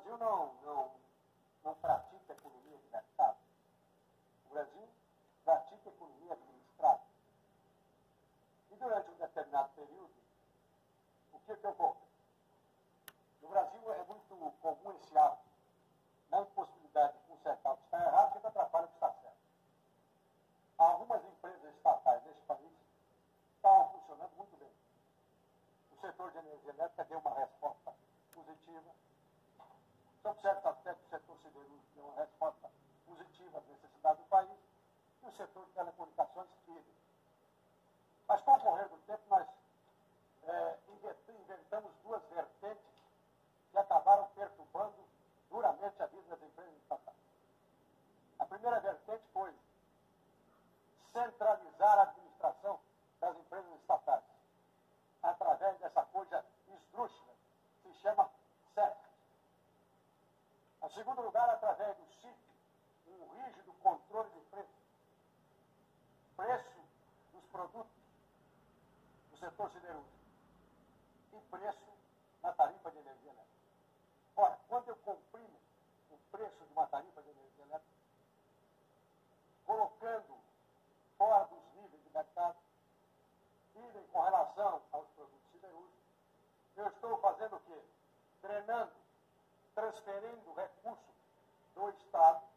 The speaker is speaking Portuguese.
Brasil não pratica economia de mercado. O Brasil pratica economia administrada. E durante um determinado período, o que ocorre? No Brasil é muito comum esse hábito, na impossibilidade de consertar o que está errado, que atrapalha o que está certo. Algumas empresas estatais desse país estavam funcionando muito bem. O setor de energia elétrica deu uma resposta positiva. Sob certo aspecto, o setor siderúrgico deu uma resposta positiva às necessidades do país e o setor de telecomunicações firme. Mas, com o correr do tempo, nós inventamos duas vertentes que acabaram perturbando duramente a vida das empresas estatais. A primeira vertente foi centralizar a administração das empresas estatais através dessa coisa esdrúxula que se chama CERF. Em segundo lugar, através do CIP, um rígido controle de preço. Preço dos produtos do setor siderúrgico e preço na tarifa de energia elétrica. Ora, quando eu comprimo o preço de uma tarifa de energia elétrica, colocando fora dos níveis de mercado, idem com relação aos produtos siderúrgicos, eu estou fazendo o quê? Drenando, transferindo recursos do Estado